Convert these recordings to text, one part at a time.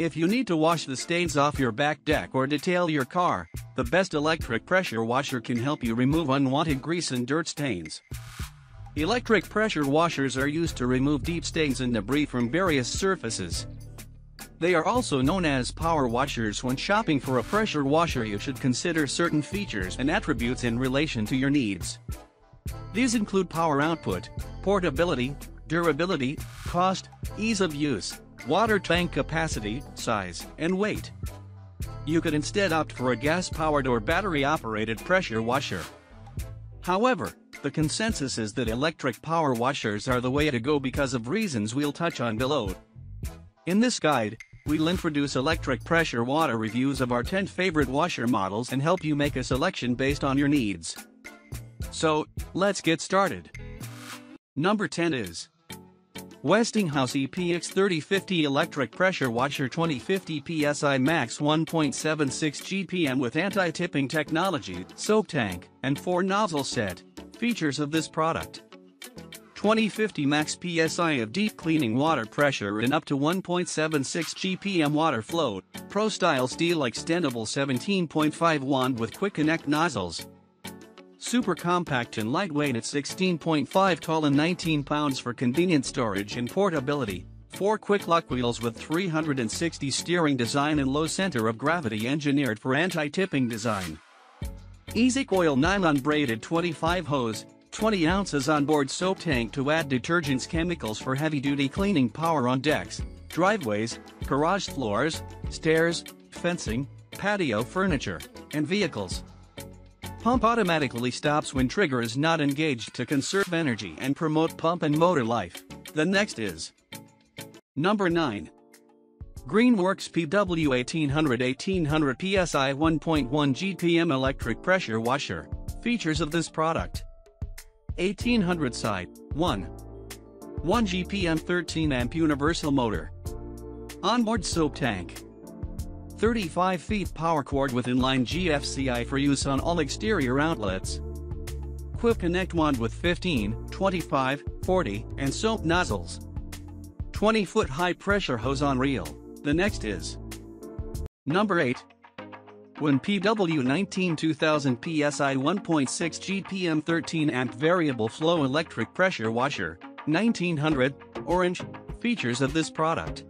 If you need to wash the stains off your back deck or detail your car, the best electric pressure washer can help you remove unwanted grease and dirt stains. Electric pressure washers are used to remove deep stains and debris from various surfaces. They are also known as power washers. When shopping for a pressure washer, you should consider certain features and attributes in relation to your needs. These include power output, portability, durability, cost, ease of use, water tank capacity, size, and weight. You could instead opt for a gas-powered or battery-operated pressure washer. However, the consensus is that electric power washers are the way to go because of reasons we'll touch on below. In this guide, we'll introduce electric pressure washer reviews of our 10 favorite washer models and help you make a selection based on your needs. So, let's get started. Number 10 is Westinghouse EPX 3050 Electric Pressure Washer 2050 PSI Max 1.76 GPM with anti-tipping technology, soak tank, and 4 nozzle set. Features of this product: 2050 max PSI of deep cleaning water pressure and up to 1.76 GPM water flow, pro-style steel extendable 17.5 wand with quick connect nozzles. Super compact and lightweight at 16.5 tall and 19 pounds for convenient storage and portability. 4 quick lock wheels with 360 steering design and low center of gravity engineered for anti-tipping design. Easy coil nylon braided 25 hose, 20 ounces onboard soap tank to add detergents, chemicals for heavy-duty cleaning, power on decks, driveways, garage floors, stairs, fencing, patio furniture, and vehicles. Pump automatically stops when trigger is not engaged to conserve energy and promote pump and motor life. The next is Number 9. Greenworks PW1800 PSI 1.1 GPM Electric Pressure Washer. Features of this product: 1800 side, 1 GPM 13 amp universal motor. Onboard soap tank. 35 feet power cord with inline GFCI for use on all exterior outlets. Quick connect wand with 15, 25, 40, and soap nozzles. 20-foot high pressure hose on reel. The next is Number 8. WEN PW19 2000 PSI 1.6 GPM 13 amp variable flow electric pressure washer, 1900, orange. Features of this product: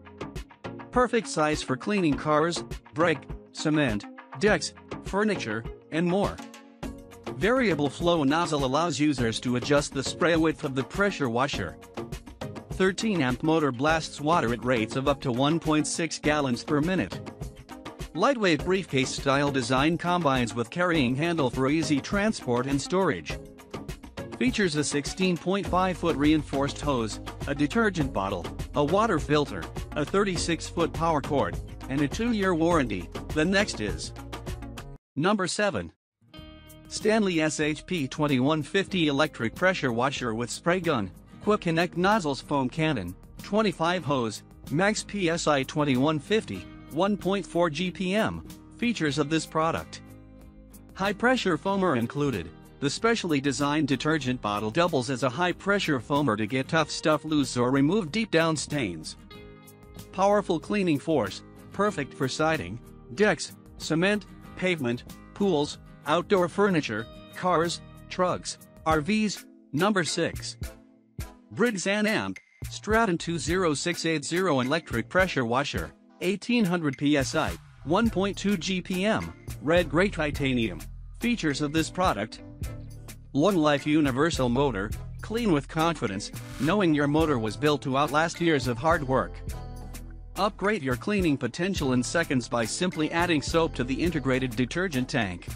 perfect size for cleaning cars, brake, cement, decks, furniture, and more. Variable flow nozzle allows users to adjust the spray width of the pressure washer. 13-amp motor blasts water at rates of up to 1.6 gallons per minute. Lightweight briefcase-style design combines with carrying handle for easy transport and storage. Features a 16.5-foot reinforced hose, a detergent bottle, a water filter, a 36-foot power cord, and a 2-year warranty. The next is Number 7. Stanley SHP 2150 Electric Pressure Washer with Spray Gun, Quick Connect Nozzles Foam Cannon, 25 hose, Max PSI 2150, 1.4 GPM. Features of this product: high-pressure foamer included. The specially designed detergent bottle doubles as a high-pressure foamer to get tough stuff loose or remove deep-down stains. Powerful cleaning force, perfect for siding, decks, cement, pavement, pools, outdoor furniture, cars, trucks, RVs. Number 6. Briggs & Amp, Stratton 20680 Electric Pressure Washer, 1800 PSI, 1.2 GPM, red-gray titanium. Features of this product: long-life universal motor, clean with confidence, knowing your motor was built to outlast years of hard work. Upgrade your cleaning potential in seconds by simply adding soap to the integrated detergent tank.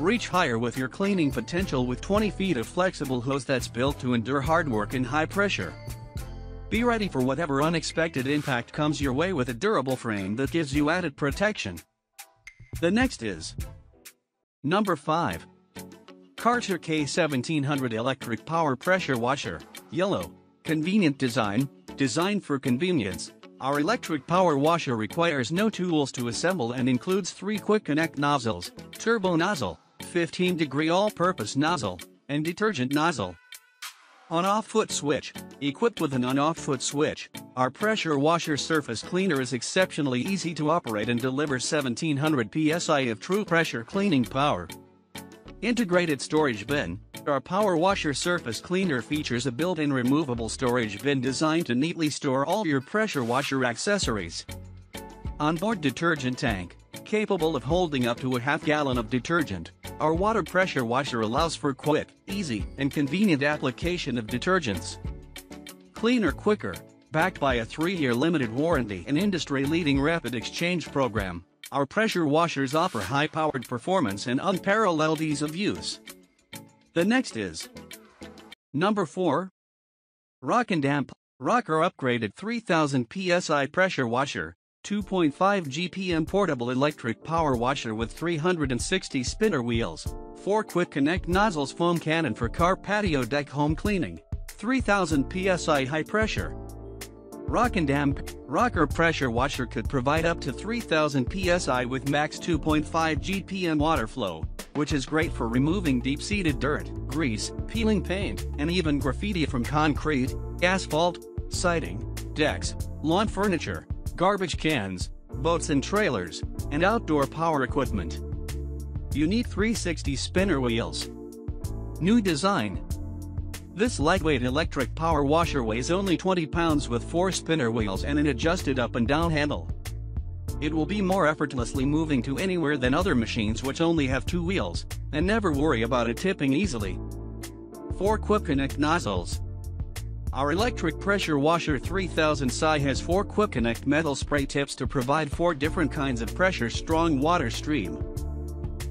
Reach higher with your cleaning potential with 20 feet of flexible hose that's built to endure hard work and high pressure. Be ready for whatever unexpected impact comes your way with a durable frame that gives you added protection. The next is Number 5. Karcher K 1700 Electric Power Pressure Washer, yellow. Convenient design, designed for convenience. Our electric power washer requires no tools to assemble and includes 3 quick connect nozzles, turbo nozzle, 15-degree all-purpose nozzle, and detergent nozzle. On-off foot switch. Equipped with an on-off foot switch, our pressure washer surface cleaner is exceptionally easy to operate and delivers 1700 psi of true pressure cleaning power. Integrated storage bin. Our power washer surface cleaner features a built-in removable storage bin designed to neatly store all your pressure washer accessories. Onboard detergent tank. Capable of holding up to a half-gallon of detergent, our water pressure washer allows for quick, easy, and convenient application of detergents. Cleaner quicker. Backed by a 3-year limited warranty and industry-leading rapid exchange program, our pressure washers offer high-powered performance and unparalleled ease of use. The next is number 4. Rock&Rocker upgraded 3000 psi pressure washer, 2.5 GPM portable electric power washer with 360 spinner wheels, 4 quick connect nozzles, foam cannon for car, patio, deck, home cleaning, 3000 psi high pressure. Rock&Rocker pressure washer could provide up to 3000 psi with max 2.5 GPM water flow, which is great for removing deep-seated dirt, grease, peeling paint, and even graffiti from concrete, asphalt, siding, decks, lawn furniture, garbage cans, boats and trailers, and outdoor power equipment. Unique 360 spinner wheels. New design. This lightweight electric power washer weighs only 20 pounds with 4 spinner wheels and an adjusted up and down handle. It will be more effortlessly moving to anywhere than other machines which only have 2 wheels, and never worry about it tipping easily. 4 quick connect nozzles. Our electric pressure washer 3000 psi has 4 quick connect metal spray tips to provide 4 different kinds of pressure strong water stream.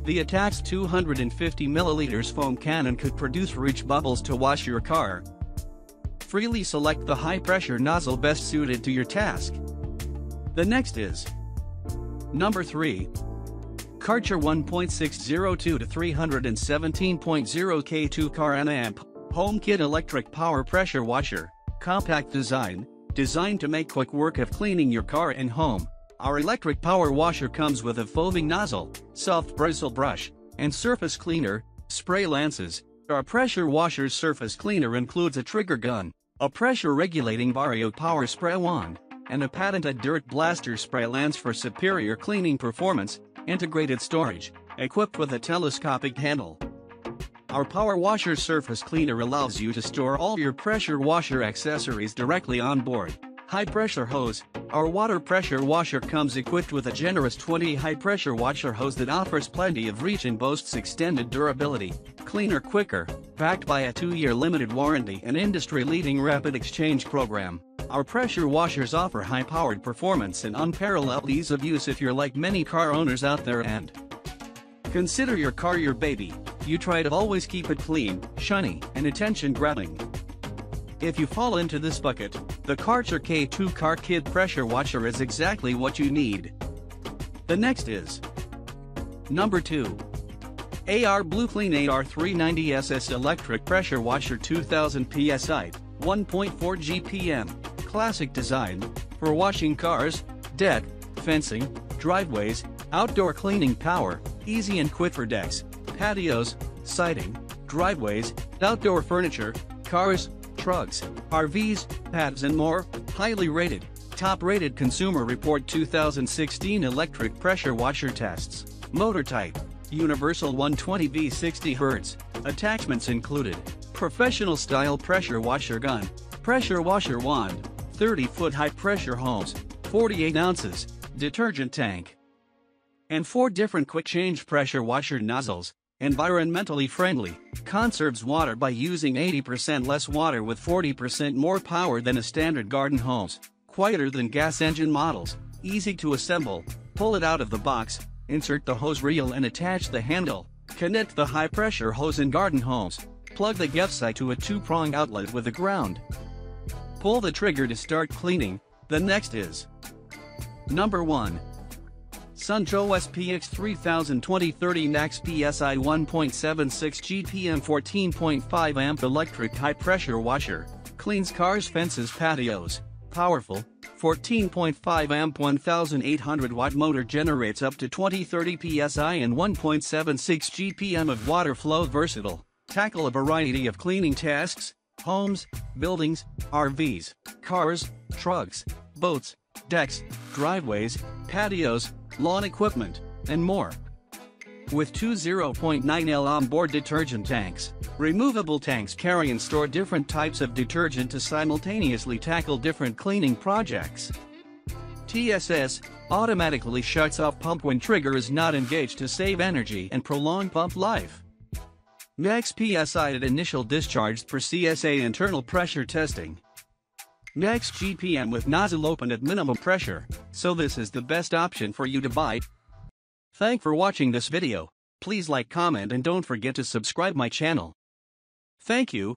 The attached 250 milliliters foam cannon could produce rich bubbles to wash your car. Freely select the high pressure nozzle best suited to your task. The next is number 3. Karcher 1.602 to 317.0 K2 Karcher Home Kit electric power pressure washer, compact design, designed to make quick work of cleaning your car and home. Our electric power washer comes with a foaming nozzle, soft bristle brush, and surface cleaner, spray lances. Our pressure washer's surface cleaner includes a trigger gun, a pressure-regulating Vario power spray wand, and a patented dirt blaster spray lance for superior cleaning performance. Integrated storage, equipped with a telescopic handle. Our power washer surface cleaner allows you to store all your pressure washer accessories directly on board. High pressure hose. Our water pressure washer comes equipped with a generous 20 high pressure washer hose that offers plenty of reach and boasts extended durability. Cleaner quicker. Backed by a 2-year limited warranty and industry-leading rapid exchange program, our pressure washers offer high-powered performance and unparalleled ease of use if you're like many car owners out there and consider your car your baby. You try to always keep it clean, shiny, and attention-grabbing. If you fall into this bucket, the Karcher K2 Car Kit pressure washer is exactly what you need. The next is number 2. AR BlueClean AR390SS electric pressure washer 2000 psi, 1.4 GPM, classic design, for washing cars, deck, fencing, driveways, outdoor cleaning power, easy and quick for decks, patios, siding, driveways, outdoor furniture, cars, trucks, RVs, pads and more. Highly rated, top-rated Consumer Report 2016 electric pressure washer tests. Motor type, universal 120V 60Hz, attachments included, professional style pressure washer gun, pressure washer wand, 30-foot high pressure hose, 48 ounces, detergent tank, and 4 different quick change pressure washer nozzles. Environmentally friendly, conserves water by using 80% less water with 40% more power than a standard garden hose, quieter than gas engine models, easy to assemble. Pull it out of the box, insert the hose reel and attach the handle, connect the high pressure hose and garden hose, plug the GEFSI to a 2-prong outlet with the ground. Pull the trigger to start cleaning. The next is number 1. Sun Joe SPX 3000 2030 max psi 1.76 GPM 14.5 amp electric high pressure washer, cleans cars, fences, patios. Powerful, 14.5 amp 1800 watt motor generates up to 2030 psi and 1.76 GPM of water flow. Versatile, tackle a variety of cleaning tasks, homes, buildings, RVs, cars, trucks, boats, decks, driveways, patios, lawn equipment, and more. With two 0.9L onboard detergent tanks, removable tanks carry and store different types of detergent to simultaneously tackle different cleaning projects. TSS automatically shuts off pump when trigger is not engaged to save energy and prolong pump life. Max PSI at initial discharge for CSA internal pressure testing. Max GPM with nozzle open at minimum pressure, so this is the best option for you to buy. Thanks for watching this video. Please like, comment, and don't forget to subscribe my channel. Thank you.